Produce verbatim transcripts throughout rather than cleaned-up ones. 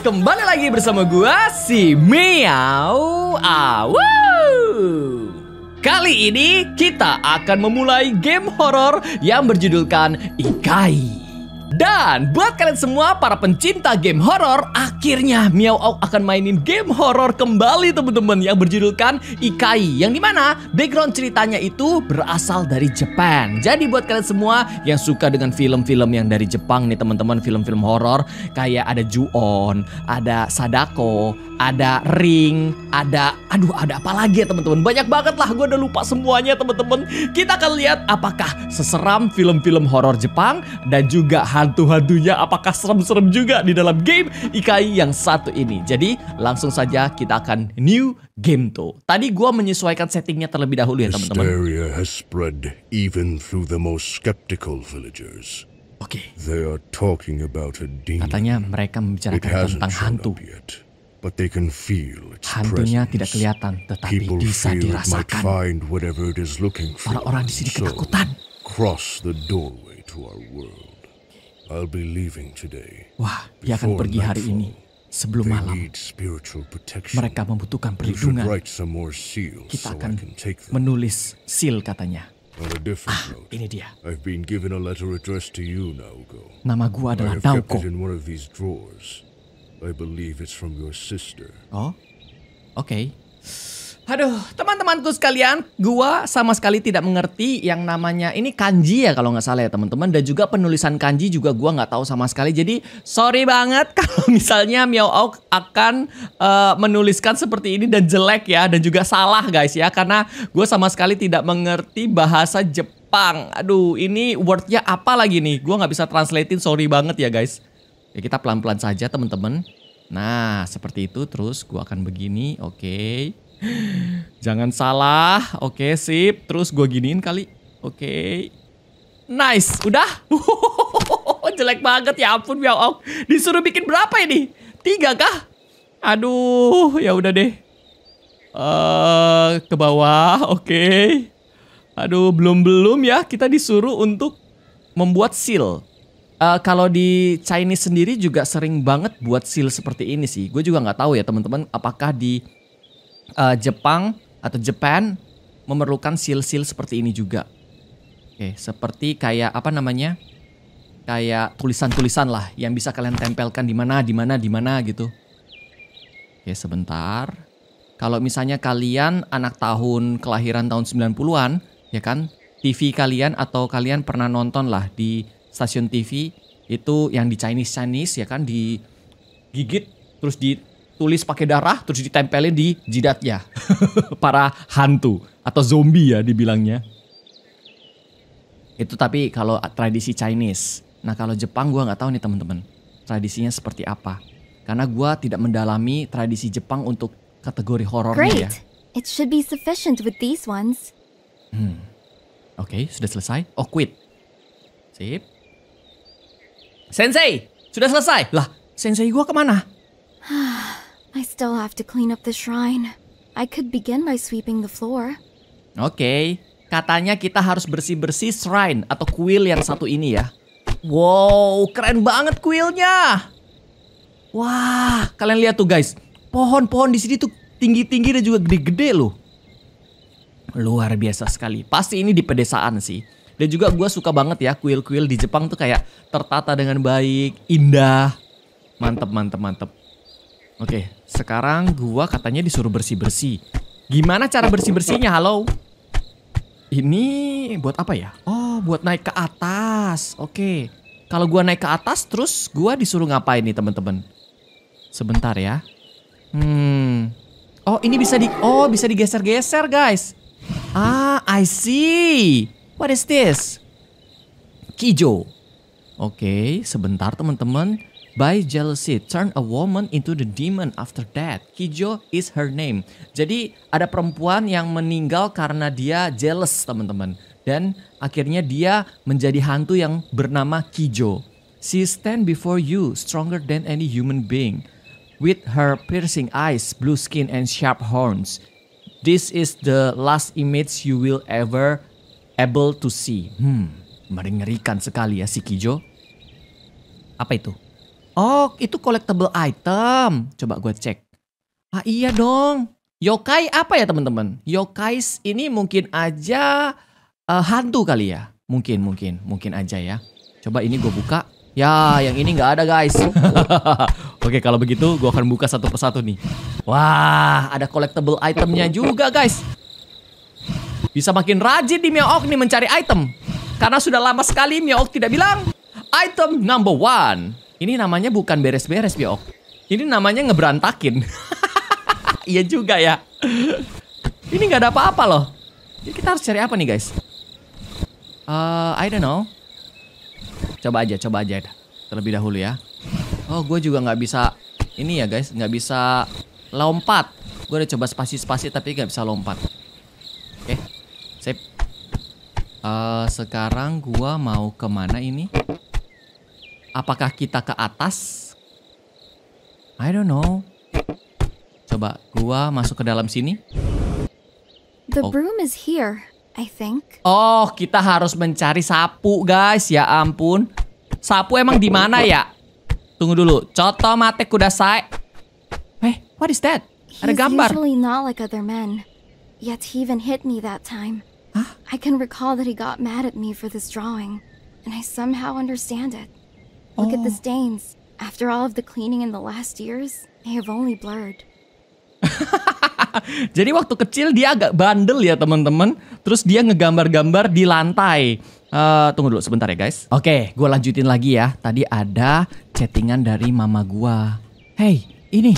guys, kembali lagi bersama gua si MiawAug. Kali ini kita akan memulai game horor yang berjudulkan IKAI. Dan buat kalian semua para pencinta game horor, akhirnya MiawAug akan mainin game horor kembali teman-teman yang berjudulkan IKAI, yang dimana background ceritanya itu berasal dari Jepang. Jadi buat kalian semua yang suka dengan film-film yang dari Jepang nih teman-teman, film-film horor kayak ada Ju-On, ada Sadako, ada Ring, ada aduh ada apa lagi ya teman-teman, banyak banget lah, gue udah lupa semuanya teman-teman. Kita akan lihat apakah seseram film-film horor Jepang dan juga hantu-hantunya apakah serem-serem juga di dalam game IKAI yang satu ini. Jadi langsung saja kita akan new game tuh. Tadi gua menyesuaikan settingnya terlebih dahulu ya teman-teman. Hysteria has spread even through the most skeptical villagers. Oke. They are talking about a demon. Katanya mereka membicarakan tentang hantu. But they can feel its hantunya presence. Tidak kelihatan tetapi people bisa dirasakan. Orang-orang di sini ketakutan. Cross the doorway to our world. I'll be leaving today. Wah, dia akan pergi hari ini sebelum malam. Mereka membutuhkan perlindungan. Kita akan menulis seal katanya. Ah, ini dia. Nama gua adalah Naoko. Oh, oke. Aduh, teman-temanku sekalian, gua sama sekali tidak mengerti yang namanya ini kanji ya kalau nggak salah ya teman-teman, dan juga penulisan kanji juga gua nggak tahu sama sekali. Jadi sorry banget kalau misalnya MiawAug akan uh, menuliskan seperti ini dan jelek ya, dan juga salah guys ya, karena gua sama sekali tidak mengerti bahasa Jepang. Aduh, ini wordnya apa lagi nih? Gua nggak bisa translatein, sorry banget ya guys. Ya, kita pelan-pelan saja teman-teman. Nah seperti itu, terus gua akan begini, oke. Okay. Jangan salah, oke sip. Terus gue giniin kali, oke. Nice, udah. Jelek banget ya ampun MiawAug. Disuruh bikin berapa ini? Tiga kah? Aduh, ya udah deh. Uh, ke bawah, oke. Aduh, belum belum ya. Kita disuruh untuk membuat seal. Uh, kalau di Chinese sendiri juga sering banget buat seal seperti ini sih. Gue juga nggak tahu ya teman-teman, apakah di Uh, Jepang atau Japan memerlukan seal-seal seperti ini juga. Oke, seperti kayak apa namanya? Kayak tulisan-tulisan lah yang bisa kalian tempelkan di mana, di mana, di mana gitu. Oke, sebentar. Kalau misalnya kalian anak tahun kelahiran tahun sembilan puluhan, ya kan? T V kalian atau kalian pernah nonton lah di stasiun T V itu yang di Chinese-Chinese ya kan, digigit terus di tulis pakai darah terus ditempelin di jidatnya. Para hantu atau zombie ya dibilangnya. Itu tapi kalau tradisi Chinese. Nah kalau Jepang gua nggak tahu nih teman-teman tradisinya seperti apa. Karena gua tidak mendalami tradisi Jepang untuk kategori horornya ya. It should be sufficient with these ones. Hmm. Oke, okay, sudah selesai. Oh, quit. Sip. Sensei, sudah selesai. Lah, sensei gua kemana? I still have to clean up the shrine. I could begin by sweeping the floor. Oke, okay. Katanya kita harus bersih-bersih shrine atau kuil yang satu ini ya. Wow, keren banget kuilnya. Wah, kalian lihat tuh guys, pohon-pohon di sini tuh tinggi-tinggi dan juga gede-gede loh. Luar biasa sekali. Pasti ini di pedesaan sih. Dan juga gue suka banget ya kuil-kuil di Jepang tuh kayak tertata dengan baik, indah, mantep, mantep, mantep. Oke, sekarang gua katanya disuruh bersih-bersih. Gimana cara bersih-bersihnya? Halo. Ini buat apa ya? Oh, buat naik ke atas. Oke. Kalau gua naik ke atas terus gua disuruh ngapain nih, teman-teman? Sebentar ya. Hmm. Oh, ini bisa di Oh, bisa digeser-geser, guys. Ah, I see. What is this? Kijo. Oke, sebentar teman-teman. By jealousy, turn a woman into the demon after death. Kijo is her name. Jadi ada perempuan yang meninggal karena dia jealous teman-teman. Dan akhirnya dia menjadi hantu yang bernama Kijo. She stand before you, stronger than any human being. With her piercing eyes, blue skin and sharp horns. This is the last image you will ever able to see. Hmm, mengerikan sekali ya si Kijo. Apa itu? Oh, itu collectible item. Coba gue cek. Ah iya dong. Yokai apa ya teman-teman? Yokais ini mungkin aja uh, hantu kali ya. Mungkin, mungkin, mungkin aja ya. Coba ini gue buka. Ya, yang ini nggak ada guys. Oke, kalau begitu gue akan buka satu persatu nih. Wah, ada collectible itemnya juga guys. Bisa makin rajin di MiawAug nih mencari item. Karena sudah lama sekali MiawAug tidak bilang item number one. Ini namanya bukan beres-beres, MiawAug. Ini namanya ngeberantakin. Iya juga ya. Ini nggak ada apa-apa loh. Jadi kita harus cari apa nih, guys? Uh, I don't know. Coba aja, coba aja. Terlebih dahulu ya. Oh, gue juga nggak bisa. Ini ya, guys. Nggak bisa lompat. Gue udah coba spasi-spasi tapi nggak bisa lompat. Oke, okay. Sip. Uh, sekarang gue mau kemana ini? Apakah kita ke atas? I don't know. Coba gua masuk ke dalam sini. The broom is here, I think. Oh, kita harus mencari sapu, guys. Ya ampun. Sapu emang di mana ya? Tunggu dulu. Coto mate kudasai. Hey, what is that? Ada gambar. He's usually not like other men. Yet he even hit me that time. Huh? I can recall that he got mad at me for this drawing, and I somehow understand it. Look at the stains. After all of the cleaning in the last years, they have only blurred. Jadi waktu kecil dia agak bandel ya teman-teman. Terus dia ngegambar-gambar di lantai. Uh, tunggu dulu sebentar ya guys. Oke, okay, gue lanjutin lagi ya. Tadi ada chattingan dari mama gue. Hey, ini.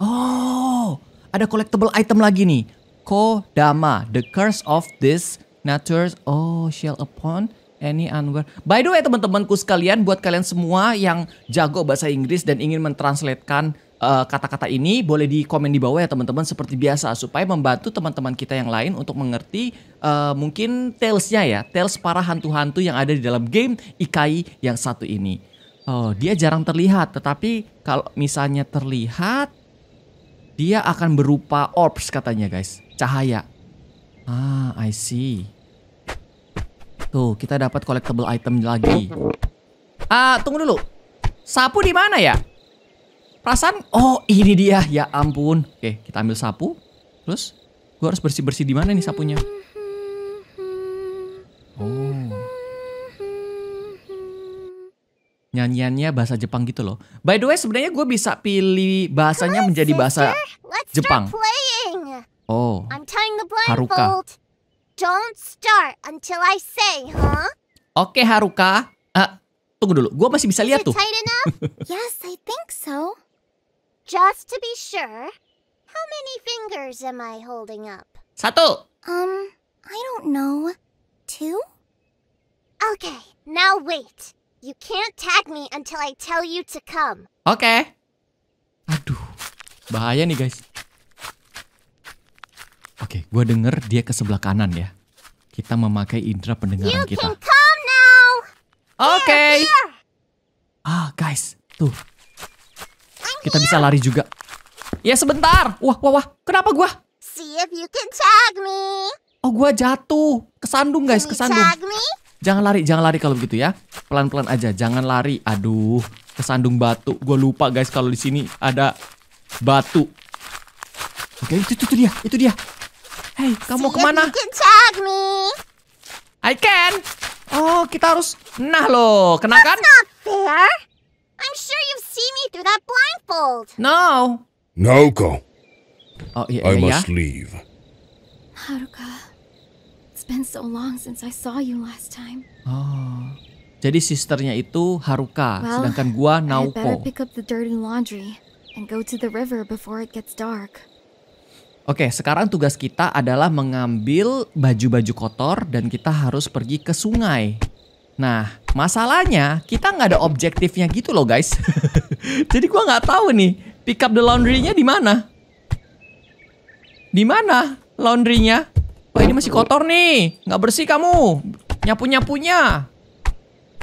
Oh, ada collectible item lagi nih. Kodama, the curse of this nature. Oh, shall upon. Any unaware. By the way teman-temanku sekalian, buat kalian semua yang jago bahasa Inggris dan ingin mentranslatekan kata-kata uh, ini, boleh di komen di bawah ya teman-teman seperti biasa, supaya membantu teman-teman kita yang lain untuk mengerti uh, mungkin tales-nya ya, tales para hantu-hantu yang ada di dalam game I K A I yang satu ini. Oh, dia jarang terlihat, tetapi kalau misalnya terlihat, dia akan berupa orbs katanya guys, cahaya. Ah, I see. Tuh, kita dapat collectible item lagi. Ah, tunggu dulu. Sapu di mana ya? Perasaan, oh ini dia. Ya ampun. Oke, kita ambil sapu. Terus, gue harus bersih-bersih di mana nih sapunya? Oh. Nyanyiannya bahasa Jepang gitu loh. By the way, sebenarnya gue bisa pilih bahasanya menjadi bahasa Jepang. Oh, Haruka. Don't start until I say, huh? Oke, okay, Haruka. Uh, tunggu dulu, gue masih bisa lihat tuh. Yes, I think so. Just to be sure, how many fingers am I holding up? Satu. Um, I don't know. Two? Okay, now wait. You can't tag me until I tell you to come. Oke. Okay. Aduh, bahaya nih guys. Oke, gue denger dia ke sebelah kanan ya. Kita memakai indera pendengaran kita. Oke. Ah, guys, tuh. Kita bisa lari juga. Ya sebentar. Wah, wah, wah. Kenapa gue? Oh, gue jatuh. Kesandung guys, kesandung. Jangan lari, jangan lari kalau begitu ya. Pelan-pelan aja, jangan lari. Aduh, kesandung batu. Gue lupa guys kalau di sini ada batu. Oke, itu, itu, itu dia, itu dia. Hey, kamu mau kemana? I can. Oh, kita harus. Nah loh, kena kan? I'm sure you've seen me through that blindfold. No. Naoko. Oh iya, iya. I must leave. Haruka, it's been so long since I saw you last time. Oh, jadi sisternya itu Haruka, well, sedangkan gua Naoko. I better pick up the dirty laundry and go to the river before it gets dark. Oke, sekarang tugas kita adalah mengambil baju-baju kotor dan kita harus pergi ke sungai. Nah, masalahnya kita nggak ada objektifnya gitu loh guys. Jadi gua nggak tahu nih, pick up the laundry-nya di mana? Di mana laundry-nya? Wah, ini masih kotor nih, nggak bersih kamu, nyapu-nyapunya.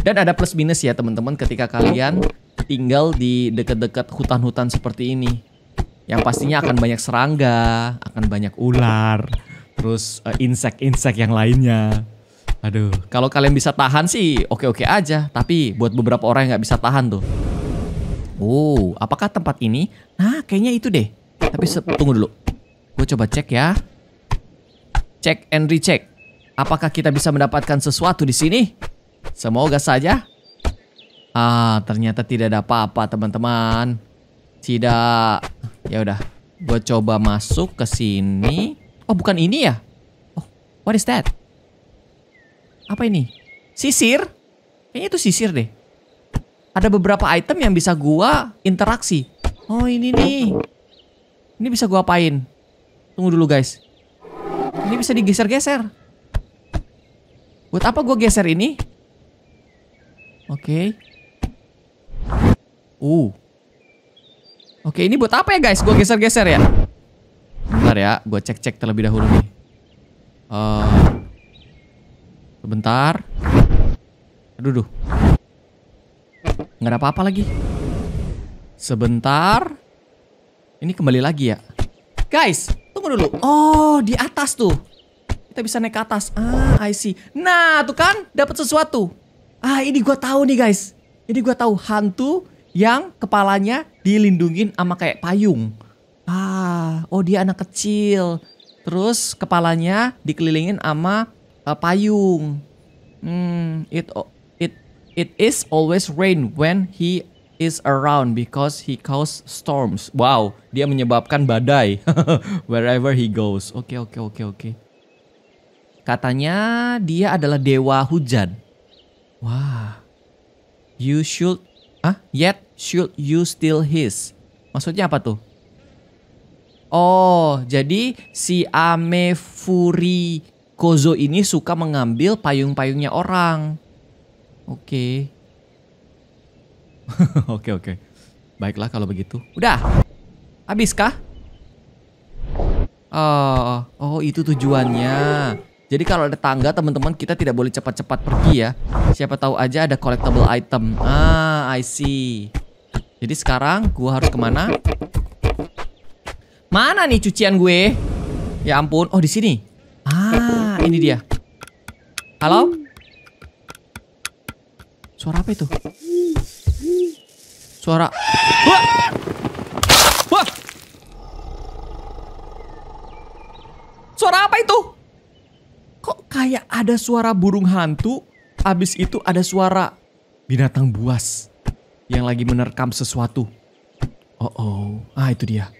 Dan ada plus minus ya teman-teman ketika kalian tinggal di dekat-dekat hutan-hutan seperti ini. Yang pastinya akan banyak serangga, akan banyak ular, terus insek-insek uh, yang lainnya. Aduh, kalau kalian bisa tahan sih oke-oke aja. Tapi buat beberapa orang yang nggak bisa tahan tuh. Oh, apakah tempat ini? Nah, kayaknya itu deh. Tapi tunggu dulu. Gue coba cek ya. Cek and recheck. Apakah kita bisa mendapatkan sesuatu di sini? Semoga saja. Ah, ternyata tidak ada apa-apa, teman-teman. Tidak. Ya udah. Gue coba masuk ke sini. Oh, bukan ini ya? Oh, what is that? Apa ini? Sisir? Kayaknya itu sisir deh. Ada beberapa item yang bisa gua interaksi. Oh, ini nih. Ini bisa gua apain? Tunggu dulu, guys. Ini bisa digeser-geser. Buat apa gua geser ini? Oke. Okay. Uh. Oke, okay, ini buat apa ya, guys? Gua geser-geser ya. Bentar ya, gua cek-cek terlebih dahulu nih. Uh, sebentar. Aduh, duh. Nggak ada apa-apa lagi. Sebentar. Ini kembali lagi ya. Guys, tunggu dulu. Oh, di atas tuh. Kita bisa naik ke atas. Ah, I see. Nah, tuh kan dapat sesuatu. Ah, ini gua tahu nih, guys. Ini gua tahu hantu yang kepalanya dilindungin sama kayak payung. Ah, oh dia anak kecil. Terus kepalanya dikelilingin sama uh, payung. Hmm, it oh. It is always rain when he is around because he causes storms. Wow, dia menyebabkan badai wherever he goes. Oke, oke, oke, oke. Katanya dia adalah dewa hujan. Wah. Wow. You should, ah, yet should you still his. Maksudnya apa tuh? Oh, jadi si Amefuri Kozo ini suka mengambil payung-payungnya orang. Oke, okay. Oke, okay, oke. Okay. Baiklah kalau begitu. Udah, habis kah? Oh, oh itu tujuannya. Jadi kalau ada tangga, teman-teman, kita tidak boleh cepat-cepat pergi ya. Siapa tahu aja ada collectible item. Ah, I see. Jadi sekarang gua harus kemana? Mana nih cucian gue? Ya ampun. Oh di sini. Ah, ini dia. Halo? Suara apa itu? Suara... Wah! Wah! Suara apa itu? Kok kayak ada suara burung hantu? Abis itu ada suara binatang buas yang lagi menerkam sesuatu. Oh oh, ah itu dia.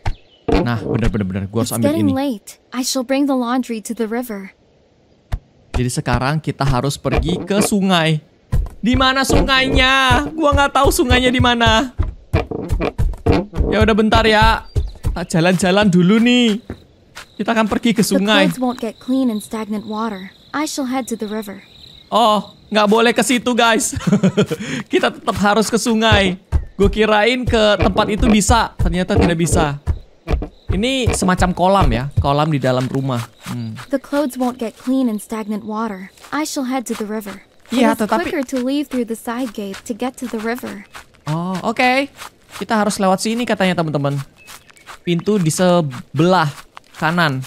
Nah, benar-benar gua harus ambil ini. It's getting late. I shall bring the laundry to the river. Jadi sekarang kita harus pergi ke sungai. Di mana sungainya? Gua nggak tahu sungainya di mana. Ya udah bentar ya. Kita jalan-jalan dulu nih. Kita akan pergi ke sungai. Oh, nggak boleh ke situ guys. Kita tetap harus ke sungai. Gue kirain ke tempat itu bisa, ternyata tidak bisa. Ini semacam kolam ya, kolam di dalam rumah. Hmm. The clothes won't get clean in stagnant water. I shall head to the river. Iya, tetapi oh, oke. Okay. Kita harus lewat sini katanya, teman-teman. Pintu di sebelah kanan.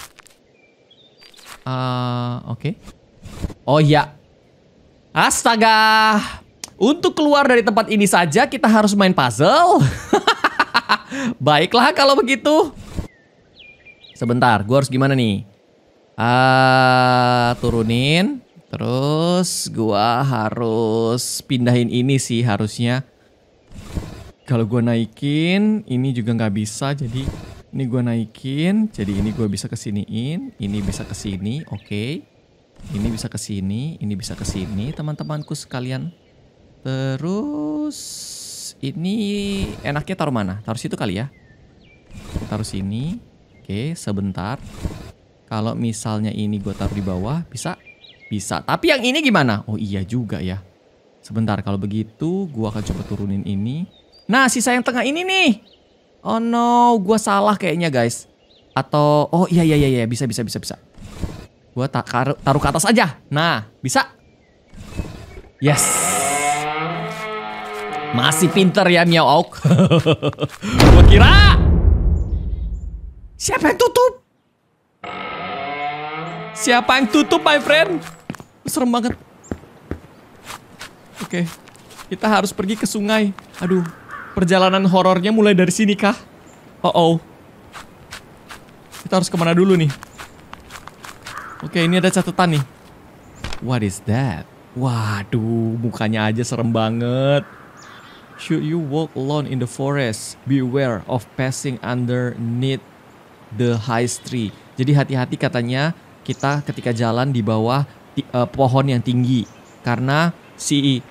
Uh, oke. Okay. Oh ya. Astaga. Untuk keluar dari tempat ini saja kita harus main puzzle. Baiklah kalau begitu. Sebentar, gua harus gimana nih? Uh, turunin. Terus gua harus pindahin ini sih harusnya. Kalau gua naikin, ini juga nggak bisa. Jadi ini gua naikin, jadi ini gua bisa kesiniin, ini bisa kesini, oke. Okay. Ini bisa kesini, ini bisa kesini, teman-temanku sekalian. Terus ini enaknya taruh mana? Taruh situ kali ya. Taruh sini, oke. Okay, sebentar. Kalau misalnya ini gua taruh di bawah, bisa? Bisa, tapi yang ini gimana? Oh iya juga ya. Sebentar, kalau begitu gua akan coba turunin ini. Nah, sisa yang tengah ini nih. Oh no, gua salah kayaknya guys. Atau, oh iya iya iya, bisa bisa bisa bisa. Gua taruh taruh ke atas aja. Nah, bisa. Yes. Masih pinter ya MiawAug. Gua kira. Siapa yang tutup? Siapa yang tutup, my friend? Serem banget. Oke, kita harus pergi ke sungai. Aduh, Perjalanan horornya mulai dari sini kah? Oh oh. Kita harus kemana dulu nih? Oke, ini ada catatan nih. What is that? Waduh, mukanya aja serem banget. Should you walk alone in the forest, beware of passing underneath the high tree. Jadi hati-hati katanya kita ketika jalan di bawah uh, pohon yang tinggi. Karena si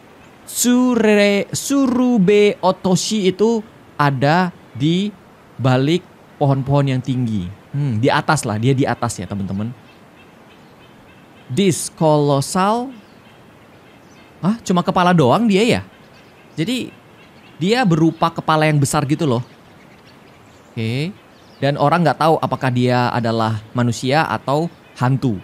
Sure, Surube Otoshi itu ada di balik pohon-pohon yang tinggi. Hmm, di atas lah, dia di atas ya teman-teman. This colossal. Ah, cuma kepala doang dia ya? Jadi dia berupa kepala yang besar gitu loh. Oke. Okay. Dan orang nggak tahu apakah dia adalah manusia atau hantu.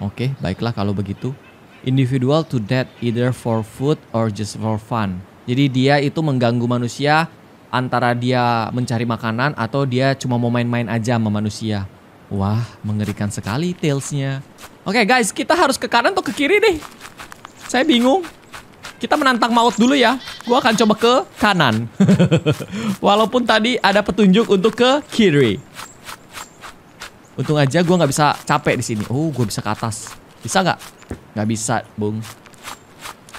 Oke, okay, baiklah kalau begitu. Individual to death either for food or just for fun. Jadi dia itu mengganggu manusia antara dia mencari makanan atau dia cuma mau main-main aja sama manusia. Wah, mengerikan sekali tales-nya. Oke okay, guys, kita harus ke kanan atau ke kiri deh. Saya bingung. Kita menantang maut dulu ya. Gua akan coba ke kanan. Walaupun tadi ada petunjuk untuk ke kiri. Untung aja gua nggak bisa capek di sini. Oh, gua bisa ke atas. Bisa nggak? Nggak bisa, Bung.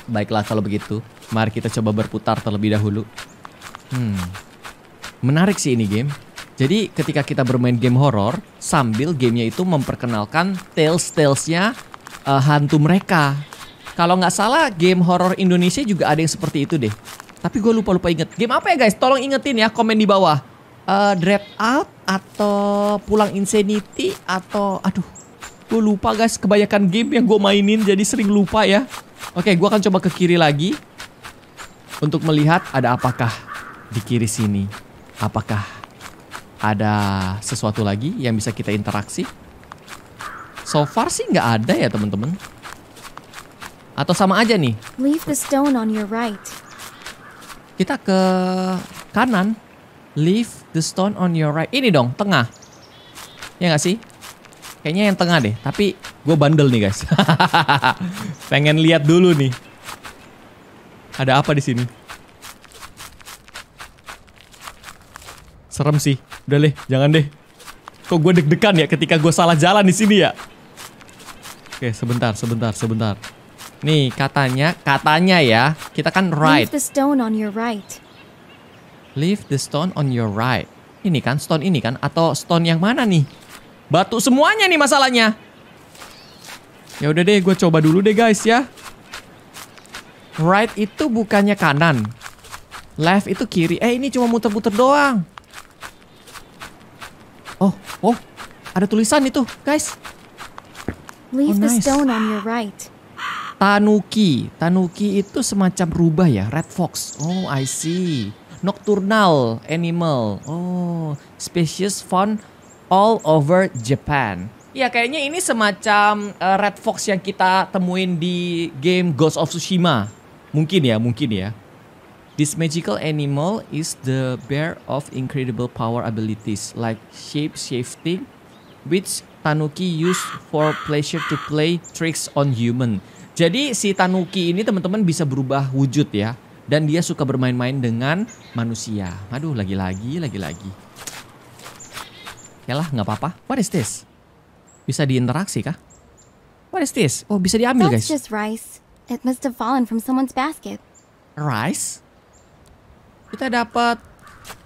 Baiklah kalau begitu. Mari kita coba berputar terlebih dahulu. Hmm. Menarik sih ini game. Jadi ketika kita bermain game horor, sambil gamenya itu memperkenalkan tales-talesnya uh, hantu mereka. Kalau nggak salah game horor Indonesia juga ada yang seperti itu deh. Tapi gue lupa-lupa inget. Game apa ya guys? Tolong ingetin ya, komen di bawah. Uh, Dread Out atau Pulang Insanity atau... Aduh, gue lupa guys, kebanyakan game yang gue mainin jadi sering lupa ya. Oke, gue akan coba ke kiri lagi. Untuk melihat ada apakah di kiri sini. Apakah ada sesuatu lagi yang bisa kita interaksi? So far sih nggak ada ya teman-teman. Atau sama aja nih. Leave the stone on your right. Kita ke kanan. Leave the stone on your right. Ini dong, tengah. Ya nggak sih? Kayaknya yang tengah deh. Tapi gue bandel nih guys. Pengen lihat dulu nih. Ada apa di sini? Serem sih. Udah deh, jangan deh. Kok gue deg-degan ya ketika gue salah jalan di sini ya? Oke, sebentar, sebentar, sebentar. Nih katanya, katanya ya, kita kan right. Leave the stone on your right. Leave the stone on your right. Ini kan, stone ini kan, atau stone yang mana nih? Batu semuanya nih masalahnya. Ya udah deh, gue coba dulu deh guys ya. Right itu bukannya kanan, left itu kiri. Eh ini cuma muter-muter doang. Oh, oh, ada tulisan itu guys. Leave the stone on your right. Tanuki, Tanuki itu semacam rubah ya, red fox. Oh, I see. Nocturnal animal. Oh, species found all over Japan. Ya, kayaknya ini semacam uh, red fox yang kita temuin di game Ghost of Tsushima. Mungkin ya, mungkin ya. This magical animal is the bearer of incredible power abilities like shape shifting, which Tanuki used for pleasure to play tricks on human. Jadi si Tanuki ini teman-teman bisa berubah wujud ya. Dan dia suka bermain-main dengan manusia. Aduh, lagi-lagi, lagi-lagi. Yalah, nggak apa-apa. What is this? Bisa diinteraksi kah? What is this? Oh, bisa diambil guys. That's just rice. It must have fallen from someone's basket. Rice? Kita dapat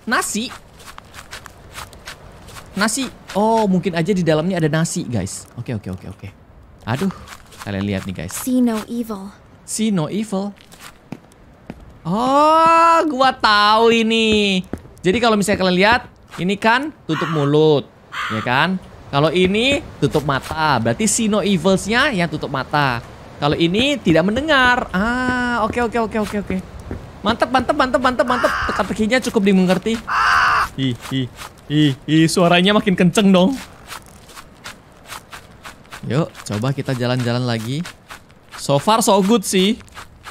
nasi. Nasi. Oh, mungkin aja di dalamnya ada nasi guys. Oke, oke, oke, oke. Aduh. Kalian lihat nih guys. See no evil. See no evil. Oh, gua tahu ini. Jadi kalau misalnya kalian lihat, ini kan tutup mulut, ya kan? Kalau ini tutup mata, berarti see no evils-nya yang tutup mata. Kalau ini tidak mendengar. Ah, oke, oke, oke, oke, oke. Mantap, mantap, mantap, mantap, mantap. Teka-tekinya cukup dimengerti. Ih, ih, ih, ih, suaranya makin kenceng dong. Yuk, coba kita jalan-jalan lagi. So far so good sih.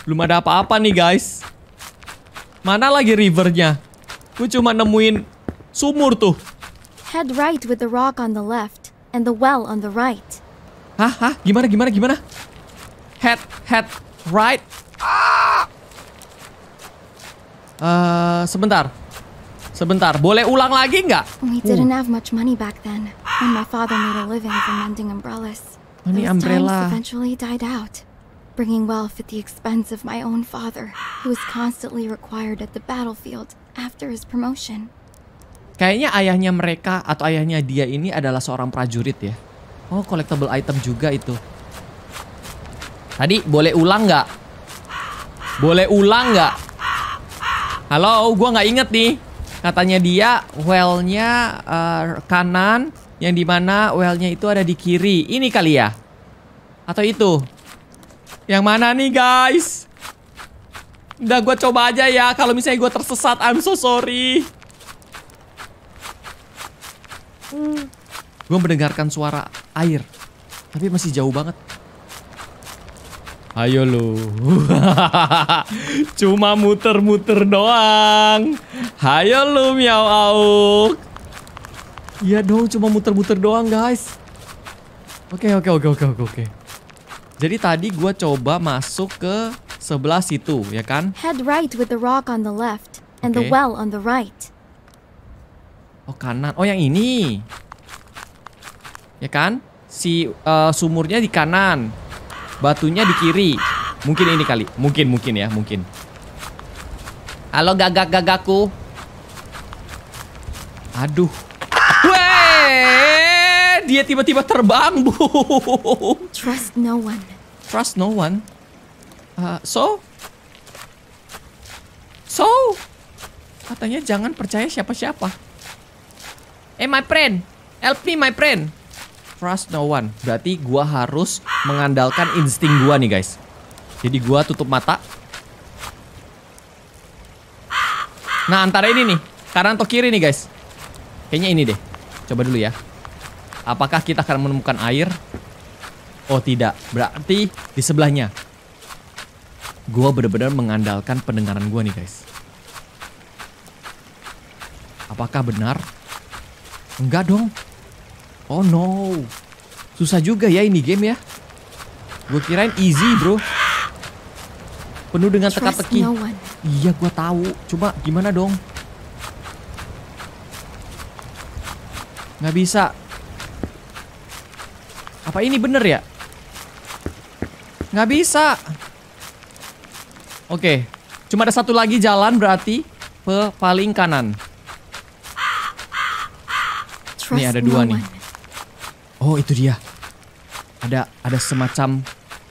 Belum ada apa-apa nih guys. Mana lagi rivernya? Gue cuma nemuin sumur tuh. Head right with the rock on the left and the well on the right. Hah, hah, gimana, gimana, gimana? Head, head, right. Uh, sebentar. Sebentar, boleh ulang lagi nggak? We didn't have much money back then. When my father made a living from mending umbrellas. Those times eventually died out, bringing wealth at the expense of my own father, who was constantly required at the battlefield after his promotion. Kayaknya ayahnya mereka atau ayahnya dia ini adalah seorang prajurit ya. Oh, collectible item juga itu. Tadi boleh ulang nggak? Boleh ulang nggak? Halo, gua nggak inget nih. Katanya dia well-nya uh, kanan, yang dimana well-nya itu ada di kiri. Ini kali ya? Atau itu? Yang mana nih guys? Udah gue coba aja ya. Kalau misalnya gue tersesat, I'm so sorry. hmm. Gue mendengarkan suara air, tapi masih jauh banget. Ayo lo. Cuma muter-muter doang. Hayo lu MiawAug. Iya dong, cuma muter-muter doang guys. Oke oke oke oke oke oke. Jadi tadi gua coba masuk ke sebelah situ ya kan? Head right with the rock on the left and the well on the right. Oh kanan, oh yang ini. Ya kan? Si uh, sumurnya di kanan, batunya di kiri. Mungkin ini kali, mungkin mungkin ya mungkin. Halo gagak-gagakku. Aduh, weh, dia tiba-tiba terbang, Bu. Trust no one. Trust no one. Uh, so, so, katanya jangan percaya siapa-siapa. Eh, hey, my friend, help me, my friend. Trust no one. Berarti gua harus mengandalkan insting gua nih, guys. Jadi gua tutup mata. Nah, antara ini nih, kanan atau kiri nih, guys. Kayaknya ini deh. Coba dulu ya. Apakah kita akan menemukan air? Oh tidak. Berarti di sebelahnya. Gua bener-bener mengandalkan pendengaran gua nih guys. Apakah benar? Enggak dong. Oh no. Susah juga ya ini game ya. Gue kirain easy bro. Penuh dengan teka-teki. Iya gua tahu. Coba gimana dong? Nggak bisa. Apa ini bener ya? Nggak bisa. Oke. Cuma ada satu lagi jalan berarti. Ke paling kanan. Nih ada dua nih. Oh itu dia. Ada ada semacam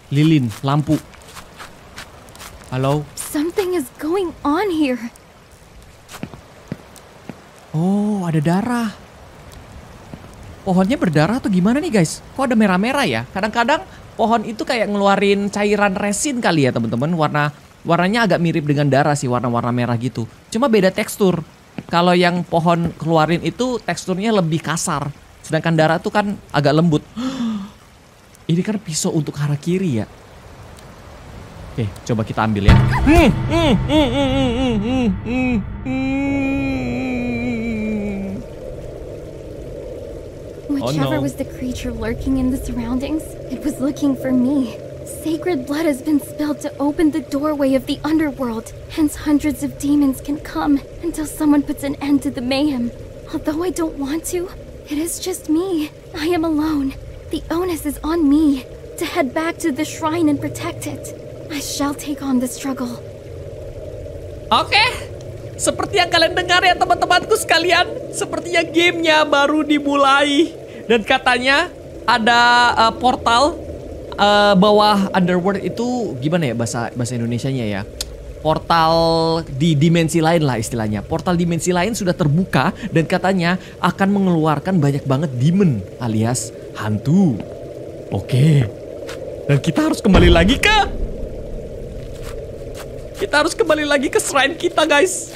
lilin, lampu. Halo? Something is going on here. Oh ada darah. Pohonnya berdarah atau gimana nih guys? Kok ada merah-merah ya? Kadang-kadang pohon itu kayak ngeluarin cairan resin kali ya teman-teman. Warna warnanya agak mirip dengan darah sih, warna-warna merah gitu. Cuma beda tekstur. Kalau yang pohon keluarin itu teksturnya lebih kasar. Sedangkan darah tuh kan agak lembut. Ini kan pisau untuk harakiri ya. Oke, coba kita ambil ya. Whichever was the creature lurking in the surroundings, it was looking for me. Sacred blood has been spilled to open the doorway of the underworld. Hence hundreds of demons can come until someone puts an end to the mayhem. Although I don't want to, it is just me. I am alone. The onus is on me to head back to the shrine and protect it. I shall take on the struggle. Okay. Seperti yang kalian dengar ya teman-temanku sekalian, sepertinya gamenya baru dimulai. Dan katanya ada uh, portal uh, bawah underworld itu gimana ya bahasa bahasa Indonesianya ya. Portal di dimensi lain lah istilahnya. Portal dimensi lain sudah terbuka dan katanya akan mengeluarkan banyak banget demon alias hantu. Oke. Dan kita harus kembali lagi ke Kita harus kembali lagi ke shrine kita guys.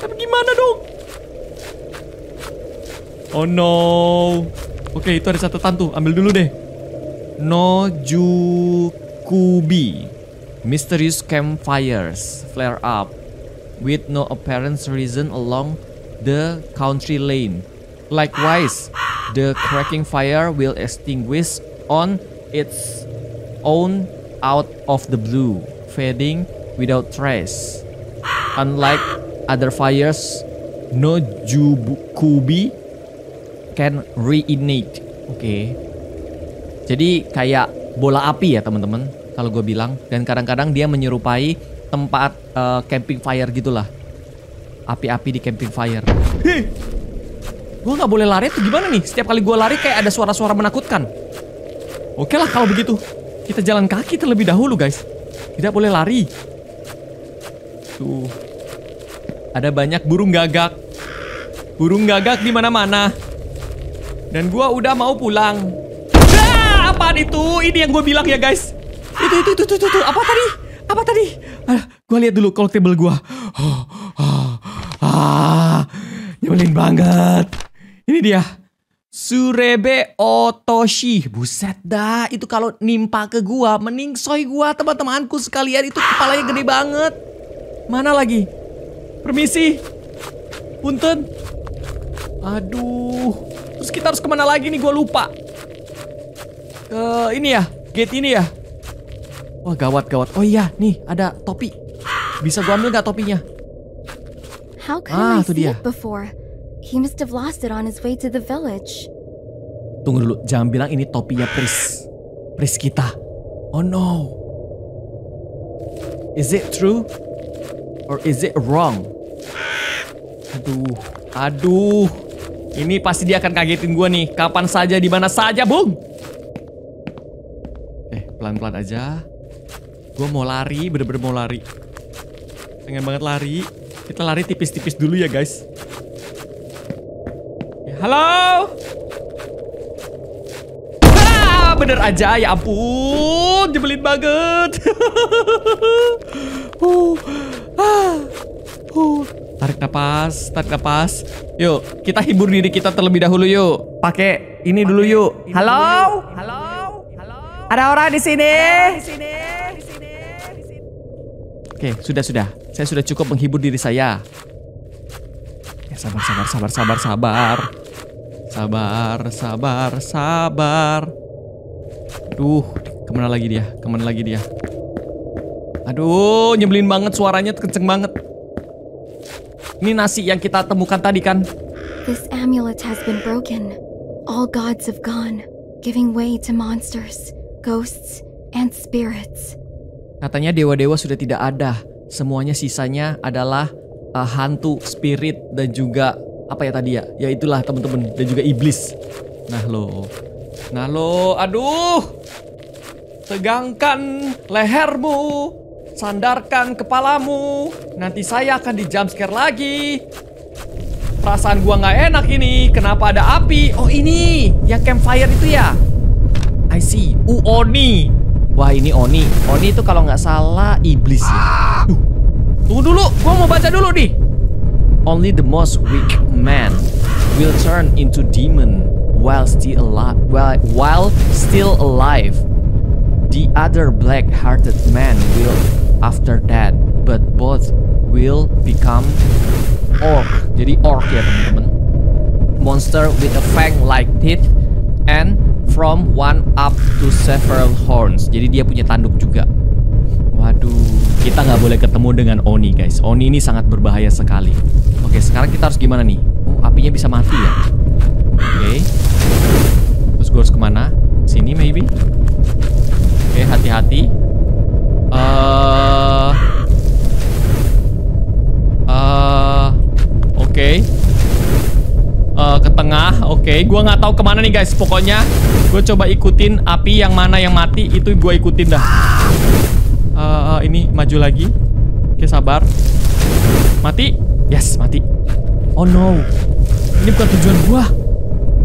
Tapi gimana dong? Oh no. Oke itu ada catatan tuh. Ambil dulu deh. Nojukubi. Mysterious campfires flare up with no apparent reason along the country lane. Likewise, the cracking fire will extinguish on its own out of the blue, fading without trace. Unlike other fires Nojukubi can reignite. Oke, okay. Jadi kayak bola api ya teman-teman, kalau gue bilang. Dan kadang-kadang dia menyerupai tempat uh, camping fire gitulah, api-api di camping fire. Hei, gue nggak boleh lari tuh gimana nih? Setiap kali gue lari kayak ada suara-suara menakutkan. Oke lah kalau begitu, kita jalan kaki terlebih dahulu guys. Tidak boleh lari. Tuh, ada banyak burung gagak, burung gagak di mana-mana. Dan gua udah mau pulang. Ah, apaan itu? Ini yang gue bilang ya guys. Itu itu itu itu, itu. Apa tadi? Apa tadi? Ah, gua lihat dulu collectible gua. Oh, oh, ah, nyebelin banget. Ini dia. Surube Otoshi. Buset dah, itu kalau nimpa ke gua meningsoi gua teman-temanku sekalian, itu kepalanya gede banget. Mana lagi? Permisi. Punten. Aduh. Terus kita harus kemana lagi nih, gua lupa. Ke ini ya, gate ini ya. Wah, gawat-gawat. Oh iya, nih ada topi. Bisa gua ambil gak topinya? Ah, itu dia. He must have lost it on his way to the village. Tunggu dulu, jangan bilang ini topinya Pris. Pris kita. Oh no. Is it true? Or is it wrong? Aduh, aduh. Ini pasti dia akan kagetin gue nih. Kapan saja, di mana saja, Bung. Eh, pelan-pelan aja. Gue mau lari, bener-bener mau lari. Pengen banget lari. Kita lari tipis-tipis dulu ya, guys. Halo? Ah, bener aja, ya ampun, jebelin banget. uh, ah, uh. Tarik napas, tarik napas. Yuk, kita hibur diri kita terlebih dahulu yuk. Pakai ini dulu yuk. Halo? Halo? Halo? Ada orang di sini? Di sini? Di sini? Di sini? Oke, sudah sudah. Saya sudah cukup menghibur diri saya. Eh, sabar, sabar, sabar, sabar, sabar. Sabar, sabar, sabar. Duh, kemana lagi dia? Kemana lagi dia? Aduh, nyebelin banget suaranya, kenceng banget. Ini nasi yang kita temukan tadi kan? This amulet has been broken. All gods have gone, giving way to monsters, ghosts, and spirits. Katanya dewa-dewa sudah tidak ada. Semuanya sisanya adalah uh, hantu, spirit, dan juga apa ya tadi ya? Ya itulah teman-teman, dan juga iblis. Nah lo, nah lo, aduh. Tegangkan lehermu, sandarkan kepalamu. Nanti saya akan di jump scare lagi. Perasaan gua nggak enak ini. Kenapa ada api? Oh ini, yang campfire itu ya? I see. Uh, Oni. Wah ini Oni. Oni itu kalau nggak salah iblis ya. Duh. Tunggu dulu, gua mau baca dulu nih. Only the most weak man will turn into demon while still alive. While, while still alive, the other black-hearted man will after that, but both will become orc. Jadi orc ya teman-teman. Monster with a fang like teeth and from one up to several horns. Jadi dia punya tanduk juga. Waduh, kita nggak boleh ketemu dengan Oni guys. Oni ini sangat berbahaya sekali. Oke, sekarang kita harus gimana nih? Oh, apinya bisa mati ya? Oke. Terus gue harus kemana? Sini maybe? Oke, hati-hati. Uh, uh, Oke. Uh, ke tengah. Oke, gue nggak tahu kemana nih guys. Pokoknya gue coba ikutin api yang mana yang mati. Itu gue ikutin dah. Uh, ini maju lagi. Oke, sabar. Mati. Yes, mati. Oh no. Ini bukan tujuan gua.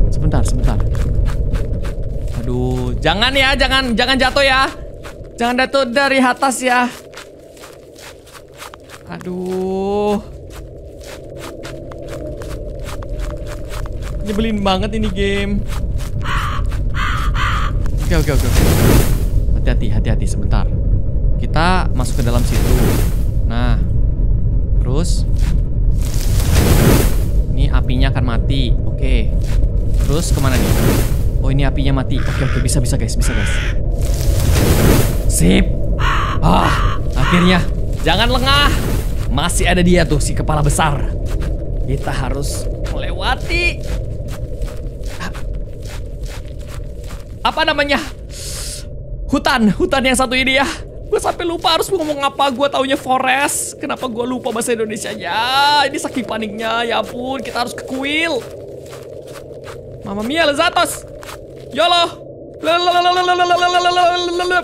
Sebentar, sebentar. Aduh, jangan ya, jangan jangan jatuh ya. Jangan jatuh dari atas ya. Aduh. Nyebelin banget ini game. Oke, oke, oke. Hati-hati, hati-hati sebentar. Kita masuk ke dalam situ. Nah. Terus ini apinya akan mati. Oke, okay. Terus kemana nih? Oh ini apinya mati. Oke, okay, oke okay. Bisa bisa guys, bisa guys. Sip. Ah, akhirnya. Jangan lengah. Masih ada dia tuh, si kepala besar. Kita harus melewati. Apa namanya? Hutan, hutan yang satu ini ya. Gue sampai lupa harus ngomong apa, gue taunya forest. Kenapa gue lupa bahasa Indonesia ya? Ini saking paniknya, ya ampun. Kita harus ke kuil. Mamma mia, lezatos. Yolo.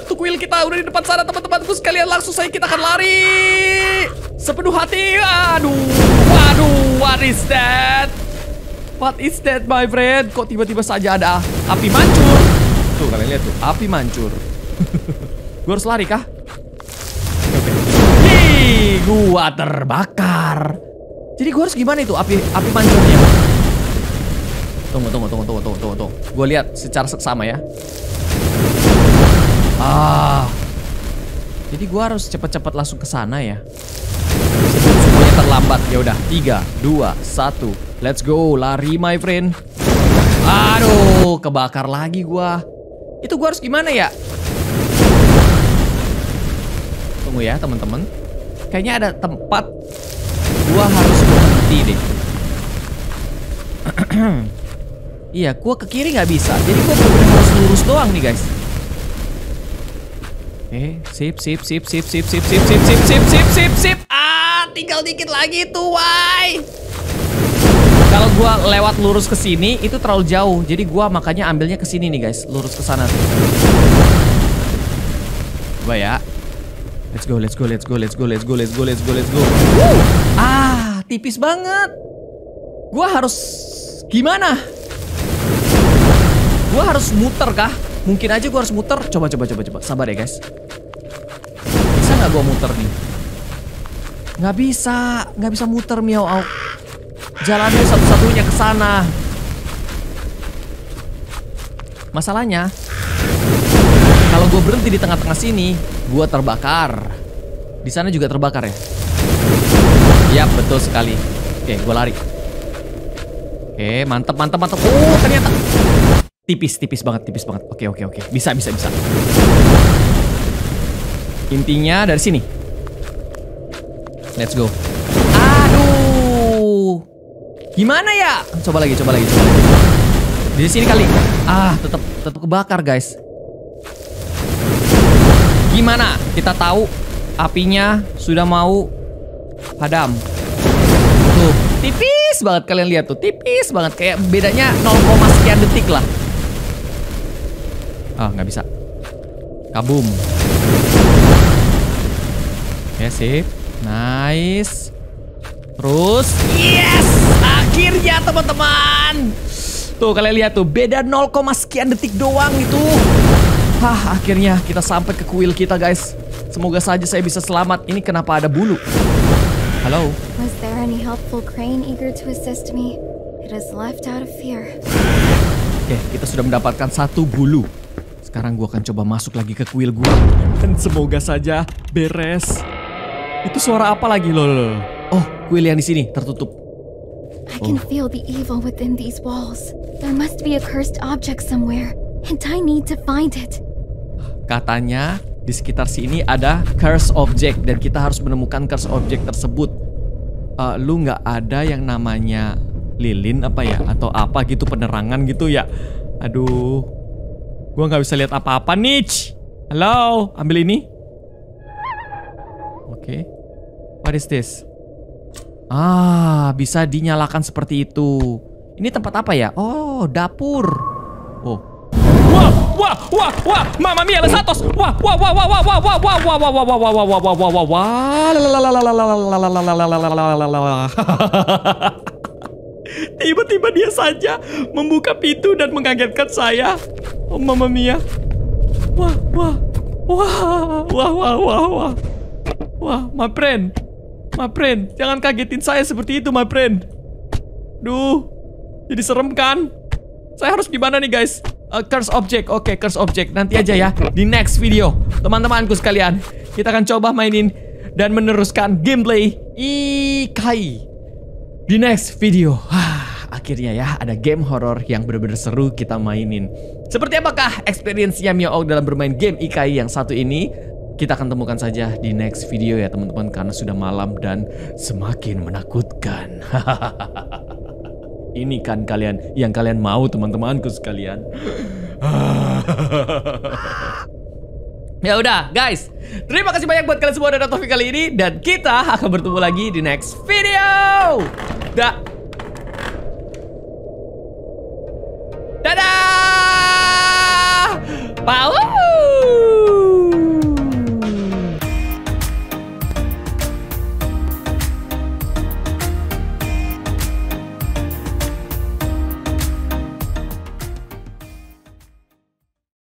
Tuh kuil kita udah di depan sana, teman-temanku sekalian. Langsung saya kita akan lari sepenuh hati. Aduh, aduh, what is that? What is that, my friend? Kok tiba-tiba saja ada api mancur? Tuh, kalian lihat tuh, api mancur. Gue harus lari kah? Hei, gua terbakar. Jadi gua harus gimana itu api api mancurnya? Tunggu, tunggu, tunggu, tunggu, tunggu, tunggu, tunggu. Gua lihat secara seksama ya. Ah, jadi gua harus cepat-cepat langsung ke sana ya. Semuanya terlambat. Ya udah, tiga, dua, satu, let's go, lari my friend. Aduh, kebakar lagi gua. Itu gua harus gimana ya? Tunggu ya teman-teman, kayaknya ada tempat gua harus berhenti deh. Iya, gua ke kiri nggak bisa, jadi gua bener-bener harus lurus doang nih guys. Eh, sip, sip, sip, sip, sip, sip, sip, sip, sip, sip, sip, sip, sip. Ah, tinggal dikit lagi tuh, why? Kalau gua lewat lurus ke sini itu terlalu jauh, jadi gua makanya ambilnya ke sini nih guys, lurus ke sana. Coba ya. Let's go, let's go, let's go, let's go, let's go, let's go, let's go, let's go. Woo! Ah, tipis banget. Gua harus gimana? Gua harus muter kah? Mungkin aja gua harus muter. Coba, coba, coba, coba. Sabar ya guys. Bisa nggak gua muter nih? Nggak bisa, nggak bisa muter MiawAug. Jalannya satu-satunya ke sana. Masalahnya, kalau gue berhenti di tengah-tengah sini, gue terbakar. Di sana juga terbakar ya? Ya betul sekali. Oke, gue lari. Oke, mantep, mantep, mantep. Oh, ternyata tipis, tipis banget, tipis banget. Oke, oke, oke. Bisa, bisa, bisa. Intinya dari sini. Let's go. Aduh, gimana ya? Coba lagi, coba lagi, coba lagi. Di sini kali. Ah, tetap, tetap kebakar guys. Gimana? Kita tahu apinya sudah mau padam. Tuh, tipis banget, kalian lihat tuh, tipis banget, kayak bedanya nol, sekian detik lah. Ah, nggak bisa. Kabum. Ya sip. Nice. Terus, yes! Akhirnya teman-teman. Tuh, kalian lihat tuh, beda nol, sekian detik doang itu. Hah, akhirnya kita sampai ke kuil kita, guys. Semoga saja saya bisa selamat. Ini kenapa ada bulu? Halo. Was there any helpful crane eager to assist me? It is left out of fear. Oke, okay, kita sudah mendapatkan satu bulu. Sekarang gua akan coba masuk lagi ke kuil gua. Dan semoga saja beres. Itu suara apa lagi, lol? Oh, kuil yang di sini tertutup. I can feel the evil within these walls. There must be a cursed object somewhere, and I need to find it. Katanya di sekitar sini ada curse object dan kita harus menemukan curse object tersebut. Uh, lu nggak ada yang namanya lilin apa ya atau apa gitu, penerangan gitu ya? Aduh, gua nggak bisa lihat apa-apa nih. Halo, ambil ini. Oke, okay. What is this? Ah, bisa dinyalakan seperti itu. Ini tempat apa ya? Oh, dapur. Oh. Wah, wah, wah, wah, Mamma Mia Lesatos. Wah, wah, wah, wah, wah, wah, wah, wah, wah, wah, wah, wah, wah, wah, wah, wah, wah. Tiba-tiba dia saja membuka pintu dan mengagetkan saya. Oh, Mamma Mia. Wah, wah, wah, wah, wah, wah, wah. Wah, my friend, my friend, jangan kagetin saya seperti itu, my friend. Duh, jadi serem kan? Saya harus gimana nih, guys? Uh, curse object, oke, okay, curse object nanti aja ya di next video, teman-temanku sekalian. Kita akan coba mainin dan meneruskan gameplay I K A I di next video. Ah, akhirnya ya ada game horor yang benar-benar seru kita mainin. Seperti apakah experience-nya MiawAug dalam bermain game I K A I yang satu ini? kita akan temukan saja di next video ya teman-teman, karena sudah malam dan semakin menakutkan. Ini kan kalian yang kalian mau, teman-temanku sekalian. Ya udah guys, terima kasih banyak buat kalian semua udah nonton kali ini, dan kita akan bertemu lagi di next video. Da Dadah. Pau.